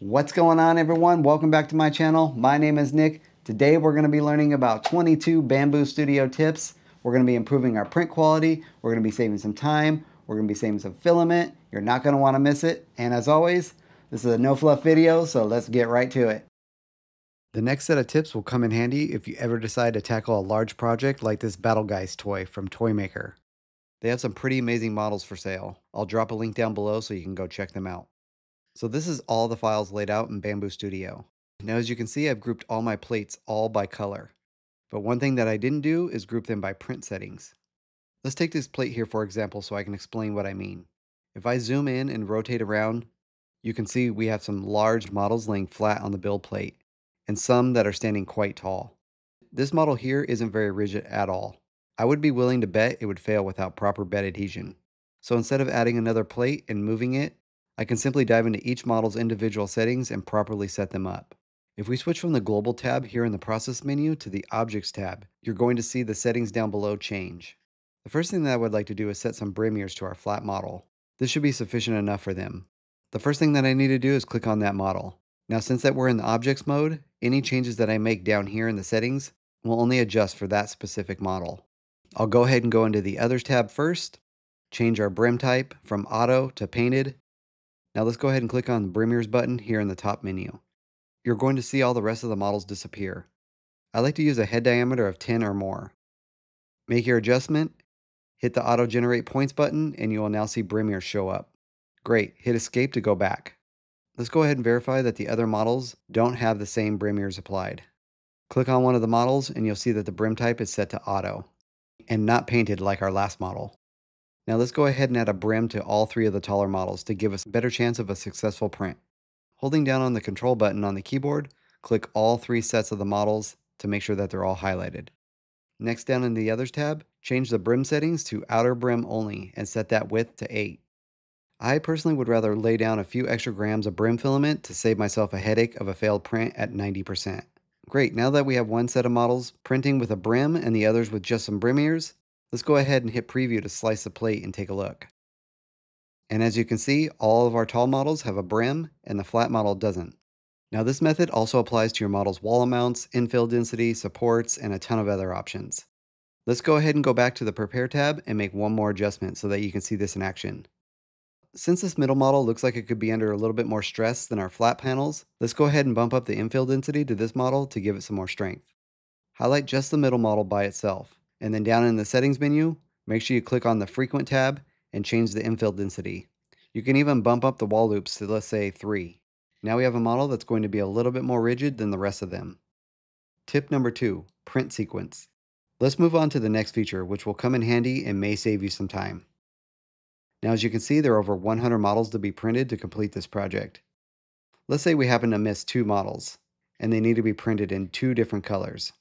What's going on, everyone? Welcome back to my channel. My name is Nick. Today we're going to be learning about 22 Bamboo Studio tips. We're going to be improving our print quality. We're going to be saving some time. We're going to be saving some filament. You're not going to want to miss it. And as always, this is a no fluff video, so let's get right to it. The next set of tips will come in handy if you ever decide to tackle a large project like this Battlegeist toy from Toymaker. They have some pretty amazing models for sale. I'll drop a link down below so you can go check them out. So this is all the files laid out in Bamboo Studio. Now as you can see, I've grouped all my plates all by color. But one thing that I didn't do is group them by print settings. Let's take this plate here for example so I can explain what I mean. If I zoom in and rotate around, you can see we have some large models laying flat on the build plate, and some that are standing quite tall. This model here isn't very rigid at all. I would be willing to bet it would fail without proper bed adhesion. So instead of adding another plate and moving it, I can simply dive into each model's individual settings and properly set them up. If we switch from the Global tab here in the Process menu to the Objects tab, you're going to see the settings down below change. The first thing that I would like to do is set some brameres to our flat model. This should be sufficient enough for them. The first thing that I need to do is click on that model. Now since that we're in the Objects mode, any changes that I make down here in the settings will only adjust for that specific model. I'll go ahead and go into the Others tab first, change our brim type from Auto to Painted. Now let's go ahead and click on the Brameres button here in the top menu. You're going to see all the rest of the models disappear. I like to use a head diameter of 10 or more. Make your adjustment, hit the Auto Generate Points button, and you will now see Brameres show up. Great, hit Escape to go back. Let's go ahead and verify that the other models don't have the same brameres applied. Click on one of the models and you'll see that the brim type is set to Auto and not Painted like our last model. Now let's go ahead and add a brim to all three of the taller models to give us a better chance of a successful print. Holding down on the Control button on the keyboard, click all three sets of the models to make sure that they're all highlighted. Next, down in the Others tab, change the brim settings to Outer Brim Only and set that width to 8. I personally would rather lay down a few extra grams of brim filament to save myself a headache of a failed print at 90%. Great, now that we have one set of models printing with a brim and the others with just some brim ears, let's go ahead and hit preview to slice the plate and take a look. And as you can see, all of our tall models have a brim and the flat model doesn't. Now this method also applies to your model's wall amounts, infill density, supports, and a ton of other options. Let's go ahead and go back to the Prepare tab and make one more adjustment so that you can see this in action. Since this middle model looks like it could be under a little bit more stress than our flat panels, let's go ahead and bump up the infill density to this model to give it some more strength. Highlight just the middle model by itself, and then down in the settings menu, make sure you click on the Frequent tab and change the infill density. You can even bump up the wall loops to, let's say, 3. Now we have a model that's going to be a little bit more rigid than the rest of them. Tip number 2, print sequence. Let's move on to the next feature, which will come in handy and may save you some time. Now as you can see, there are over 100 models to be printed to complete this project. Let's say we happen to miss 2 models, and they need to be printed in 2 different colors.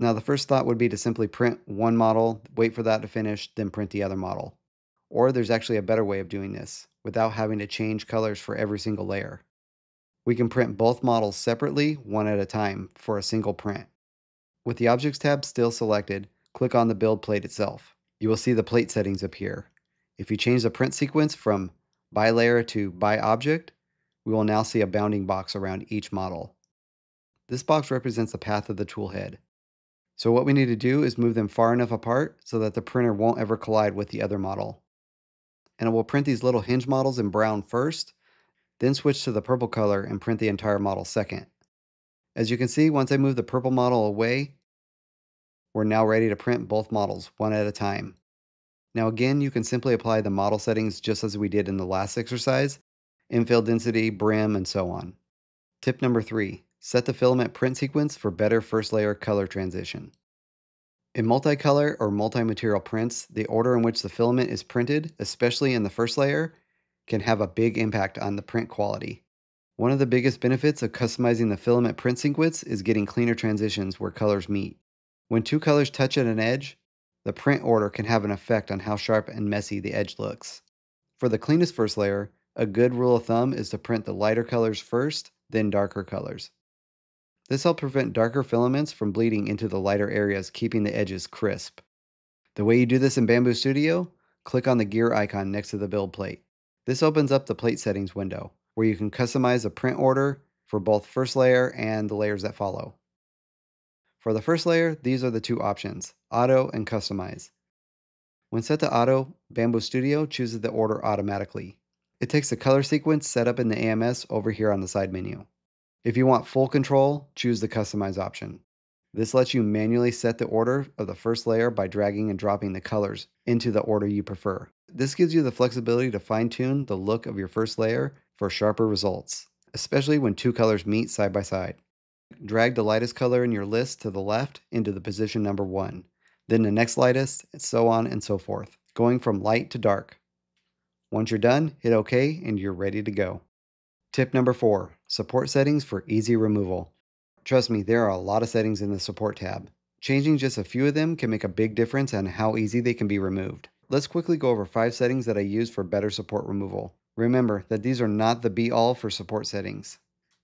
Now the first thought would be to simply print one model, wait for that to finish, then print the other model. Or there's actually a better way of doing this, without having to change colors for every single layer. We can print both models separately, one at a time, for a single print. With the Objects tab still selected, click on the build plate itself. You will see the plate settings appear. If you change the print sequence from by layer to by object, we will now see a bounding box around each model. This box represents the path of the toolhead. So what we need to do is move them far enough apart so that the printer won't ever collide with the other model. And it will print these little hinge models in brown first, then switch to the purple color and print the entire model second. As you can see, once I move the purple model away, we're now ready to print both models one at a time. Now again, you can simply apply the model settings just as we did in the last exercise, infill density, brim, and so on. Tip number 3, set the filament print sequence for better first layer color transition. In multicolor or multi-material prints, the order in which the filament is printed, especially in the first layer, can have a big impact on the print quality. One of the biggest benefits of customizing the filament print sequence is getting cleaner transitions where colors meet. When 2 colors touch at an edge, the print order can have an effect on how sharp and messy the edge looks. For the cleanest first layer, a good rule of thumb is to print the lighter colors first, then darker colors. This helps prevent darker filaments from bleeding into the lighter areas, keeping the edges crisp. The way you do this in Bamboo Studio, click on the gear icon next to the build plate. This opens up the plate settings window, where you can customize a print order for both first layer and the layers that follow. For the first layer, these are the two options, Auto and Customize. When set to Auto, Bamboo Studio chooses the order automatically. It takes the color sequence set up in the AMS over here on the side menu. If you want full control, choose the Customize option. This lets you manually set the order of the first layer by dragging and dropping the colors into the order you prefer. This gives you the flexibility to fine-tune the look of your first layer for sharper results, especially when two colors meet side by side. Drag the lightest color in your list to the left into the position number 1, then the next lightest, and so on and so forth, going from light to dark. Once you're done, hit OK and you're ready to go. Tip number 4, support settings for easy removal. Trust me, there are a lot of settings in the support tab. Changing just a few of them can make a big difference on how easy they can be removed. Let's quickly go over 5 settings that I use for better support removal. Remember that these are not the be-all for support settings.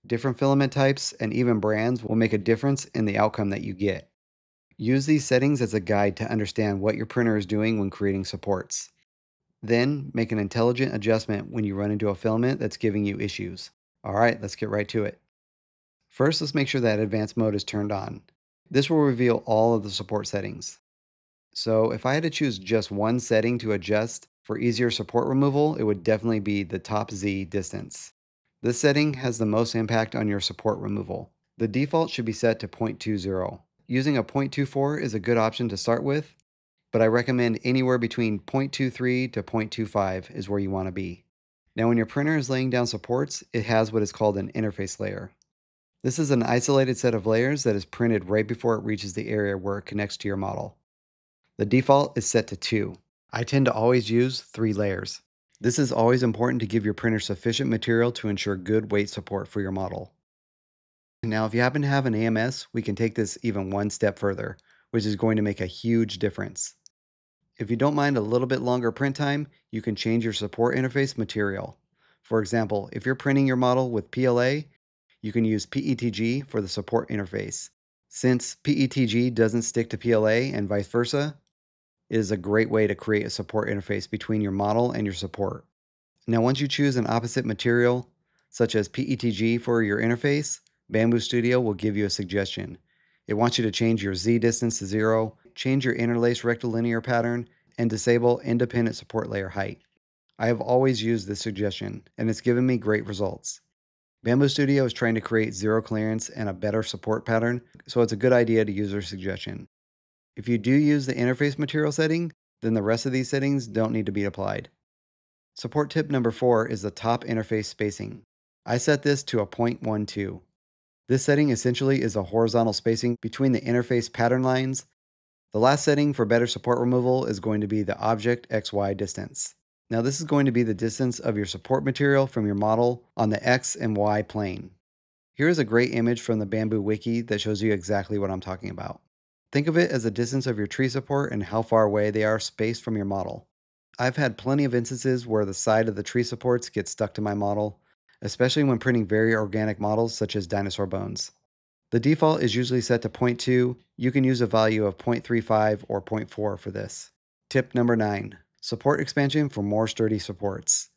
Different filament types and even brands will make a difference in the outcome that you get. Use these settings as a guide to understand what your printer is doing when creating supports. Then make an intelligent adjustment when you run into a filament that's giving you issues. Alright, let's get right to it. First, let's make sure that advanced mode is turned on. This will reveal all of the support settings. So if I had to choose just one setting to adjust for easier support removal, it would definitely be the top Z distance. This setting has the most impact on your support removal. The default should be set to 0.20. Using a 0.24 is a good option to start with, but I recommend anywhere between 0.23 to 0.25 is where you want to be. Now when your printer is laying down supports, it has what is called an interface layer. This is an isolated set of layers that is printed right before it reaches the area where it connects to your model. The default is set to 2. I tend to always use 3 layers. This is always important to give your printer sufficient material to ensure good weight support for your model. Now, if you happen to have an AMS, we can take this even one step further, which is going to make a huge difference. If you don't mind a little bit longer print time, you can change your support interface material. For example, if you're printing your model with PLA, you can use PETG for the support interface. Since PETG doesn't stick to PLA and vice versa, it is a great way to create a support interface between your model and your support. Now once you choose an opposite material, such as PETG for your interface, Bamboo Studio will give you a suggestion. It wants you to change your Z distance to 0, change your interlace rectilinear pattern, and disable independent support layer height. I have always used this suggestion, and it's given me great results. Bamboo Studio is trying to create zero clearance and a better support pattern, so it's a good idea to use their suggestion. If you do use the interface material setting, then the rest of these settings don't need to be applied. Support tip number 4 is the top interface spacing. I set this to a 0.12. This setting essentially is a horizontal spacing between the interface pattern lines. The last setting for better support removal is going to be the object XY distance. Now this is going to be the distance of your support material from your model on the X and Y plane. Here is a great image from the Bamboo Wiki that shows you exactly what I'm talking about. Think of it as the distance of your tree support and how far away they are spaced from your model. I've had plenty of instances where the side of the tree supports get stuck to my model, especially when printing very organic models such as dinosaur bones. The default is usually set to 0.2. You can use a value of 0.35 or 0.4 for this. Tip number 9, support expansion for more sturdy supports.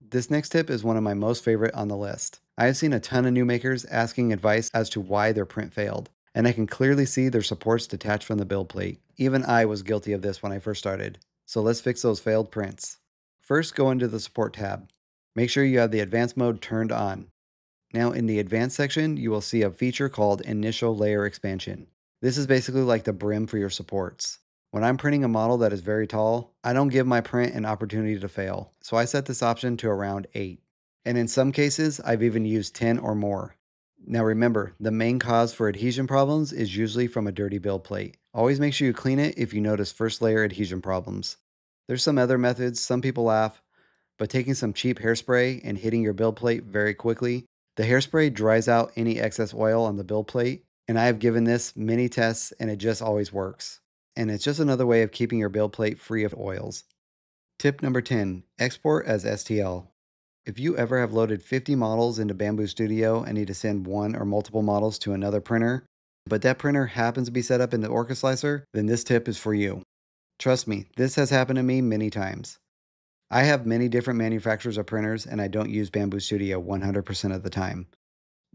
This next tip is one of my most favorite on the list. I have seen a ton of new makers asking advice as to why their print failed, and I can clearly see their supports detached from the build plate. Even I was guilty of this when I first started. So let's fix those failed prints. First, go into the support tab. Make sure you have the advanced mode turned on. Now in the advanced section, you will see a feature called initial layer expansion. This is basically like the brim for your supports. When I'm printing a model that is very tall, I don't give my print an opportunity to fail. So I set this option to around 8. And in some cases, I've even used 10 or more. Now remember, the main cause for adhesion problems is usually from a dirty build plate. Always make sure you clean it if you notice first layer adhesion problems. There's some other methods, some people laugh, but taking some cheap hairspray and hitting your build plate very quickly. The hairspray dries out any excess oil on the build plate, and I have given this many tests and it just always works. And it's just another way of keeping your build plate free of oils. Tip number 10, export as STL. If you ever have loaded 50 models into Bamboo Studio and need to send one or multiple models to another printer, but that printer happens to be set up in the Orca Slicer, then this tip is for you. Trust me, this has happened to me many times. I have many different manufacturers of printers, and I don't use Bamboo Studio 100% of the time.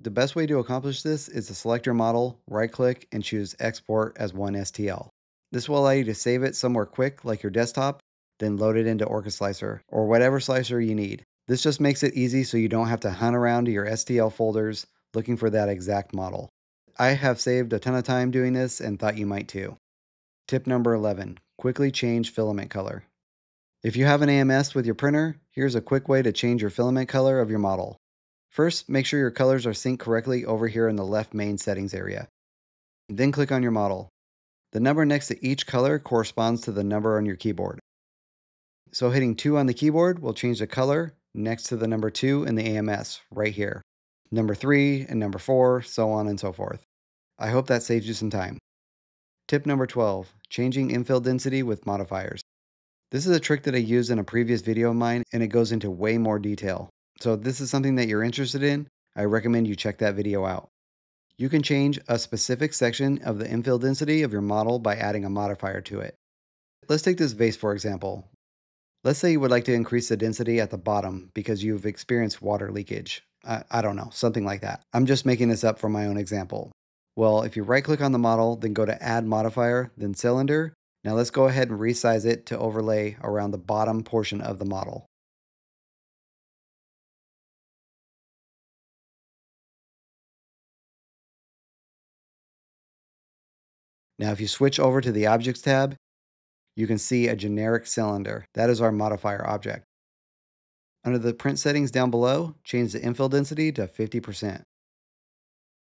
The best way to accomplish this is to select your model, right-click, and choose Export as one STL. This will allow you to save it somewhere quick, like your desktop, then load it into Orca Slicer, or whatever slicer you need. This just makes it easy so you don't have to hunt around to your STL folders looking for that exact model. I have saved a ton of time doing this and thought you might too. Tip number 11, quickly change filament color. If you have an AMS with your printer, here's a quick way to change your filament color of your model. First, make sure your colors are synced correctly over here in the left main settings area. Then click on your model. The number next to each color corresponds to the number on your keyboard. So hitting 2 on the keyboard will change the color next to the number 2 in the AMS right here. Number 3 and number 4, so on and so forth. I hope that saves you some time. Tip number 12, changing infill density with modifiers. This is a trick that I used in a previous video of mine, and it goes into way more detail. So if this is something that you're interested in, I recommend you check that video out. You can change a specific section of the infill density of your model by adding a modifier to it. Let's take this vase for example. Let's say you would like to increase the density at the bottom because you've experienced water leakage. I don't know, something like that. I'm just making this up for my own example. Well, if you right click on the model, then go to Add Modifier, then Cylinder. Now let's go ahead and resize it to overlay around the bottom portion of the model. Now if you switch over to the Objects tab, you can see a generic cylinder. That is our modifier object. Under the print settings down below, change the infill density to 50%.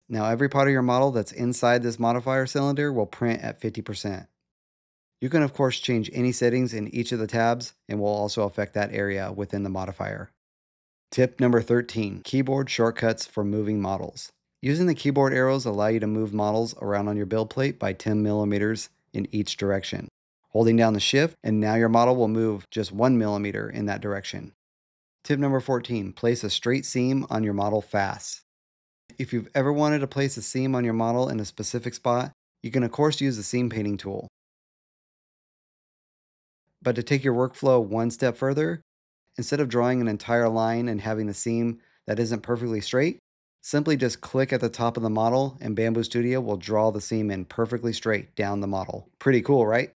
Now every part of your model that's inside this modifier cylinder will print at 50%. You can of course change any settings in each of the tabs and will also affect that area within the modifier. Tip number 13, keyboard shortcuts for moving models. Using the keyboard arrows allow you to move models around on your build plate by 10 millimeters in each direction. Holding down the shift, and now your model will move just 1 millimeter in that direction. Tip number 14, place a straight seam on your model fast. If you've ever wanted to place a seam on your model in a specific spot, you can of course use the seam painting tool. But to take your workflow one step further, instead of drawing an entire line and having the seam that isn't perfectly straight, simply just click at the top of the model and Bamboo Studio will draw the seam in perfectly straight down the model. Pretty cool, right?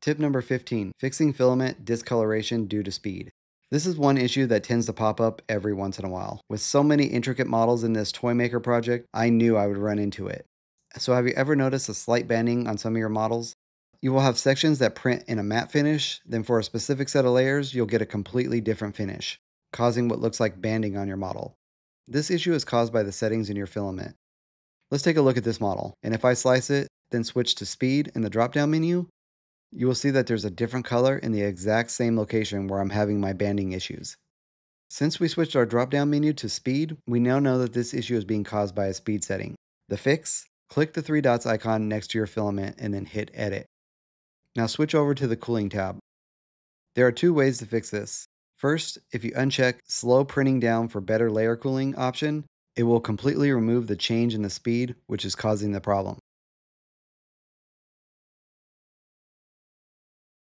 Tip number 15, fixing filament discoloration due to speed. This is one issue that tends to pop up every once in a while. With so many intricate models in this toy maker project, I knew I would run into it. So have you ever noticed a slight banding on some of your models? You will have sections that print in a matte finish, then for a specific set of layers, you'll get a completely different finish, causing what looks like banding on your model. This issue is caused by the settings in your filament. Let's take a look at this model, and if I slice it, then switch to speed in the drop-down menu, you will see that there's a different color in the exact same location where I'm having my banding issues. Since we switched our drop-down menu to speed, we now know that this issue is being caused by a speed setting. The fix, click the 3 dots icon next to your filament and then hit edit. Now switch over to the cooling tab. There are 2 ways to fix this. First, if you uncheck Slow Printing Down for Better Layer Cooling option, it will completely remove the change in the speed which is causing the problem.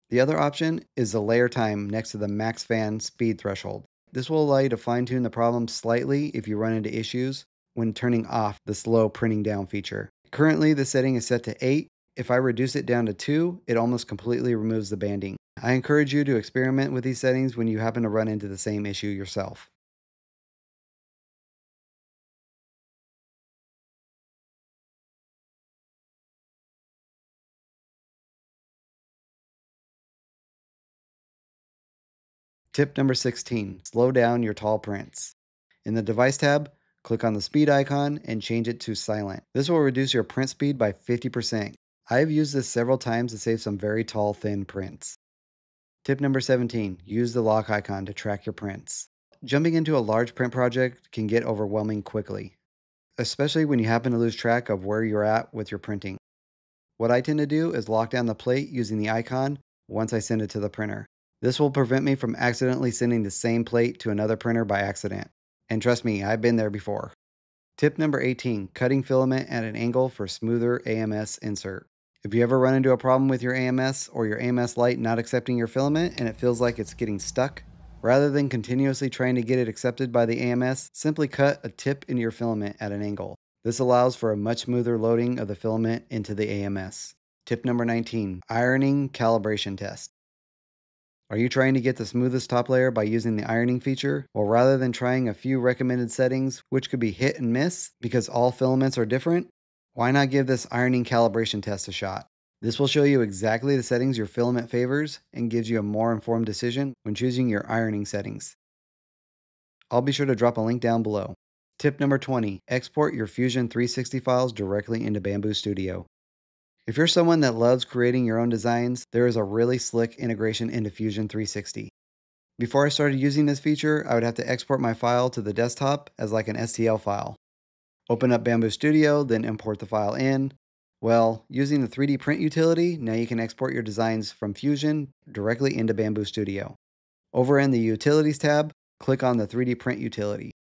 The other option is the layer time next to the max fan speed threshold. This will allow you to fine tune the problem slightly if you run into issues when turning off the Slow Printing Down feature. Currently, the setting is set to 8. If I reduce it down to 2, it almost completely removes the banding. I encourage you to experiment with these settings when you happen to run into the same issue yourself. Tip number 16, slow down your tall prints. In the Device tab, click on the speed icon and change it to silent. This will reduce your print speed by 50%. I've used this several times to save some very tall, thin prints. Tip number 17, use the lock icon to track your prints. Jumping into a large print project can get overwhelming quickly, especially when you happen to lose track of where you're at with your printing. What I tend to do is lock down the plate using the icon once I send it to the printer. This will prevent me from accidentally sending the same plate to another printer by accident. And trust me, I've been there before. Tip number 18, cutting filament at an angle for smoother AMS insert. If you ever run into a problem with your AMS or your AMS light not accepting your filament and it feels like it's getting stuck, rather than continuously trying to get it accepted by the AMS, simply cut a tip into your filament at an angle. This allows for a much smoother loading of the filament into the AMS. Tip number 19, ironing calibration test. Are you trying to get the smoothest top layer by using the ironing feature? Well, rather than trying a few recommended settings, which could be hit and miss because all filaments are different, why not give this ironing calibration test a shot? This will show you exactly the settings your filament favors and gives you a more informed decision when choosing your ironing settings. I'll be sure to drop a link down below. Tip number 20, export your Fusion 360 files directly into Bamboo Studio. If you're someone that loves creating your own designs, there is a really slick integration into Fusion 360. Before I started using this feature, I would have to export my file to the desktop as like an STL file. Open up Bamboo Studio, then import the file in. Well, using the 3D print utility, now you can export your designs from Fusion directly into Bamboo Studio. Over in the Utilities tab, click on the 3D print utility.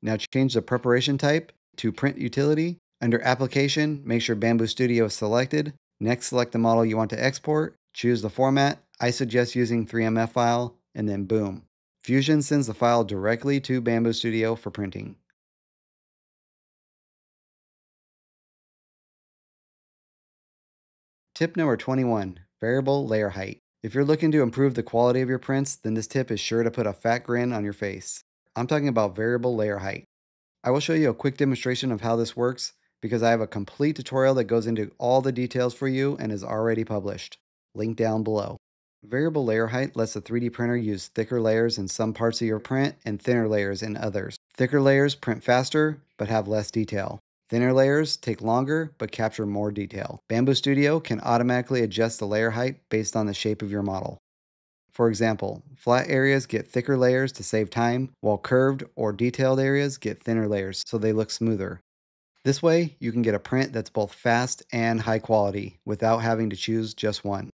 Now change the preparation type to print utility. Under application, make sure Bamboo Studio is selected. Next, select the model you want to export, choose the format. I suggest using 3MF file, and then boom. Fusion sends the file directly to Bamboo Studio for printing. Tip number 21, variable layer height. If you're looking to improve the quality of your prints, then this tip is sure to put a fat grin on your face. I'm talking about variable layer height. I will show you a quick demonstration of how this works because I have a complete tutorial that goes into all the details for you and is already published. Link down below. Variable layer height lets the 3D printer use thicker layers in some parts of your print and thinner layers in others. Thicker layers print faster, but have less detail. Thinner layers take longer, but capture more detail. Bamboo Studio can automatically adjust the layer height based on the shape of your model. For example, flat areas get thicker layers to save time, while curved or detailed areas get thinner layers so they look smoother. This way, you can get a print that's both fast and high quality without having to choose just one.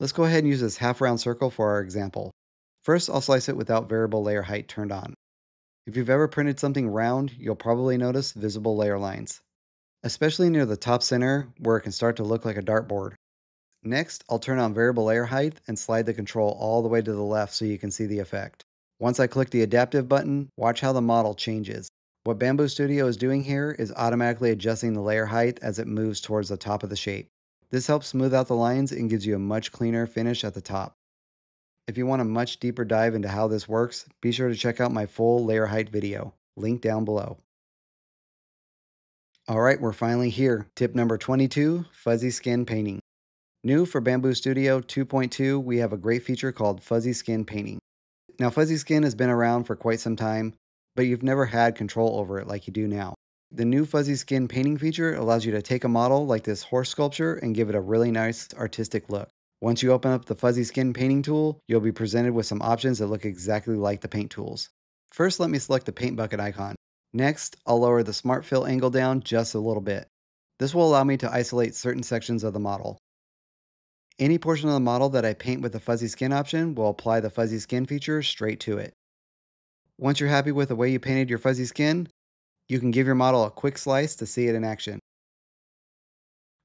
Let's go ahead and use this half round circle for our example. First, I'll slice it without variable layer height turned on. If you've ever printed something round, you'll probably notice visible layer lines, especially near the top center where it can start to look like a dartboard. Next, I'll turn on variable layer height and slide the control all the way to the left so you can see the effect. Once I click the adaptive button, watch how the model changes. What Bamboo Studio is doing here is automatically adjusting the layer height as it moves towards the top of the shape. This helps smooth out the lines and gives you a much cleaner finish at the top. If you want a much deeper dive into how this works, be sure to check out my full layer height video, link down below. All right, we're finally here. Tip number 22, fuzzy skin painting. New for Bamboo Studio 2.2, we have a great feature called fuzzy skin painting. Now, fuzzy skin has been around for quite some time, but you've never had control over it like you do now. The new fuzzy skin painting feature allows you to take a model like this horse sculpture and give it a really nice artistic look. Once you open up the fuzzy skin painting tool, you'll be presented with some options that look exactly like the paint tools. First, let me select the paint bucket icon. Next, I'll lower the smart fill angle down just a little bit. This will allow me to isolate certain sections of the model. Any portion of the model that I paint with the fuzzy skin option will apply the fuzzy skin feature straight to it. Once you're happy with the way you painted your fuzzy skin, you can give your model a quick slice to see it in action.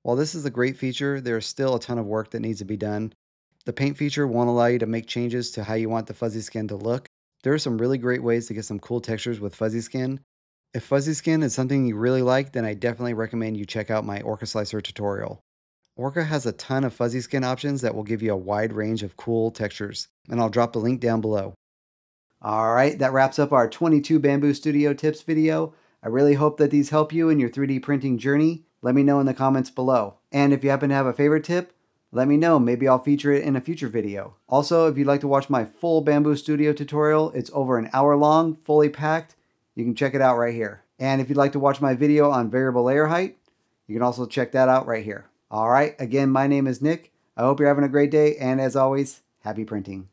While this is a great feature, there is still a ton of work that needs to be done. The paint feature won't allow you to make changes to how you want the fuzzy skin to look. There are some really great ways to get some cool textures with fuzzy skin. If fuzzy skin is something you really like, then I definitely recommend you check out my Orca Slicer tutorial. Orca has a ton of fuzzy skin options that will give you a wide range of cool textures, and I'll drop the link down below. All right, that wraps up our 22 Bamboo Studio tips video. I really hope that these help you in your 3D printing journey. Let me know in the comments below. And if you happen to have a favorite tip, let me know. Maybe I'll feature it in a future video. Also, if you'd like to watch my full Bamboo Studio tutorial, it's over an hour long, fully packed. You can check it out right here. And if you'd like to watch my video on variable layer height, you can also check that out right here. All right, again, my name is Nick. I hope you're having a great day, and as always, happy printing.